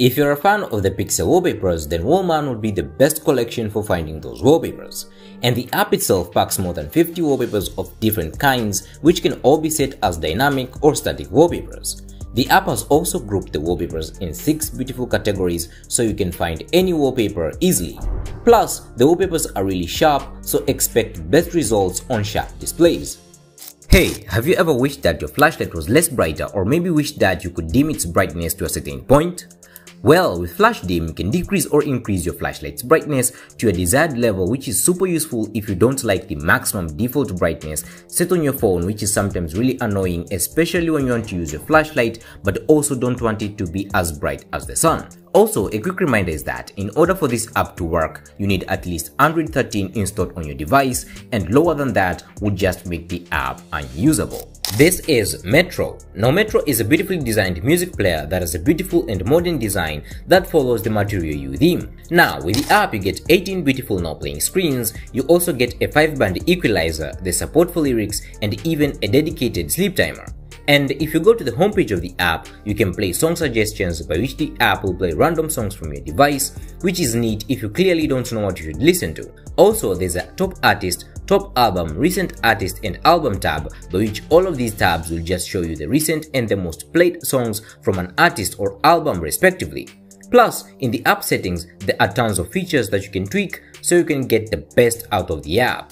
If you're a fan of the pixel wallpapers, then Wallman would be the best collection for finding those wallpapers. And the app itself packs more than 50 wallpapers of different kinds, which can all be set as dynamic or static wallpapers. The app has also grouped the wallpapers in 6 beautiful categories, so you can find any wallpaper easily. Plus, the wallpapers are really sharp, so expect best results on sharp displays. Hey, have you ever wished that your flashlight was less brighter, or maybe wished that you could dim its brightness to a certain point? Well, with FlashDim, you can decrease or increase your flashlight's brightness to your desired level, which is super useful if you don't like the maximum default brightness set on your phone, which is sometimes really annoying, especially when you want to use your flashlight but also don't want it to be as bright as the sun. Also, a quick reminder is that in order for this app to work, you need at least Android 13 installed on your device, and lower than that would just make the app unusable. This is Metro. Now, Metro is a beautifully designed music player that has a beautiful and modern design that follows the Material You theme. Now, with the app, you get 18 beautiful now playing screens, you also get a 5-band equalizer, the support for lyrics, and even a dedicated sleep timer. And if you go to the homepage of the app, you can play song suggestions, by which the app will play random songs from your device, which is neat if you clearly don't know what you should listen to. Also, there's a top artist, top album, recent artist, and album tab, by which all of these tabs will just show you the recent and the most played songs from an artist or album respectively. Plus, in the app settings, there are tons of features that you can tweak so you can get the best out of the app.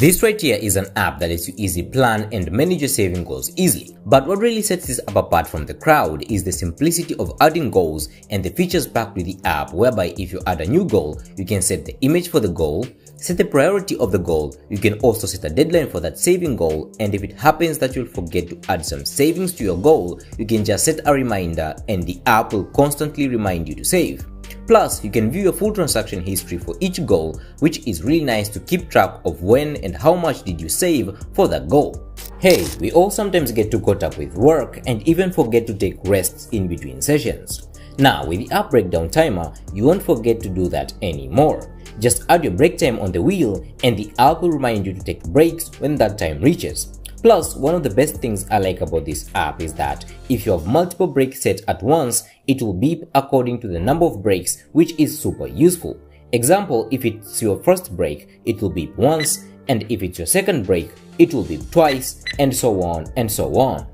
This right here is an app that lets you easily plan and manage your saving goals easily. But what really sets this app apart from the crowd is the simplicity of adding goals and the features packed with the app, whereby if you add a new goal, you can set the image for the goal, set the priority of the goal, you can also set a deadline for that saving goal, and if it happens that you'll forget to add some savings to your goal, you can just set a reminder and the app will constantly remind you to save. Plus, you can view your full transaction history for each goal, which is really nice to keep track of when and how much did you save for that goal. Hey, we all sometimes get too caught up with work and even forget to take rests in between sessions. Now, with the app breakdown timer, you won't forget to do that anymore. Just add your break time on the wheel and the app will remind you to take breaks when that time reaches. Plus, one of the best things I like about this app is that if you have multiple breaks set at once, it will beep according to the number of breaks, which is super useful. Example, if it's your first break, it will beep once, and if it's your second break, it will beep twice, and so on and so on.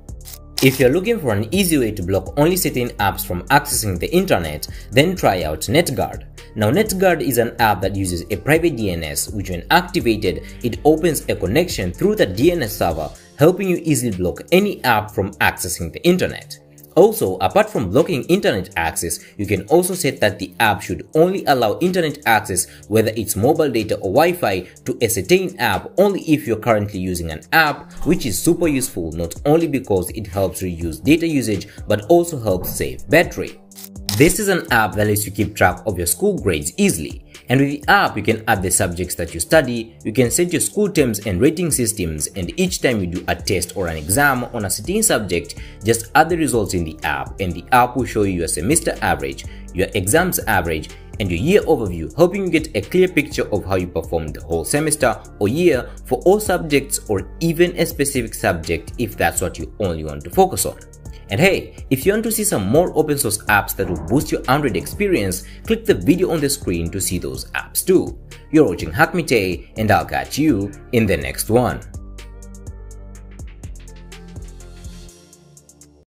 If you're looking for an easy way to block only certain apps from accessing the internet, then try out NetGuard. Now, NetGuard is an app that uses a private DNS, which when activated, it opens a connection through the DNS server, helping you easily block any app from accessing the internet. Also, apart from blocking internet access, you can also set that the app should only allow internet access, whether it's mobile data or Wi-Fi, to a certain app only if you're currently using an app, which is super useful not only because it helps reduce data usage but also helps save battery. This is an app that lets you keep track of your school grades easily. And with the app, you can add the subjects that you study, you can set your school terms and rating systems, and each time you do a test or an exam on a certain subject, just add the results in the app, and the app will show you your semester average, your exams average, and your year overview, helping you get a clear picture of how you performed the whole semester or year for all subjects, or even a specific subject if that's what you only want to focus on. And hey, if you want to see some more open source apps that will boost your Android experience, click the video on the screen to see those apps too. You're watching Hackmite, and I'll catch you in the next one.